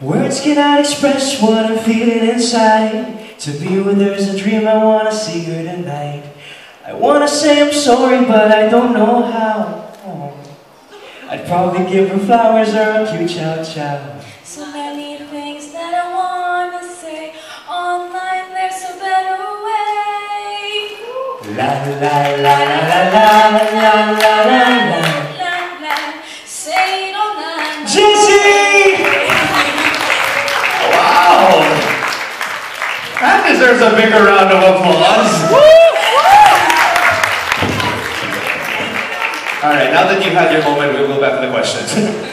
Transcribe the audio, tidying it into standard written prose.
Words cannot express what I'm feeling inside. To be with her is a dream, I wanna see her tonight. I wanna say I'm sorry, but I don't know how. Oh. I'd probably give her flowers or a cute chow-chow. So many things that I wanna say. Online there's a better way. La la la la la la la la la la la. Say it online. Jessie! Wow! That deserves a bigger round of applause. All right, now that you've had your moment, we'll go back to the questions.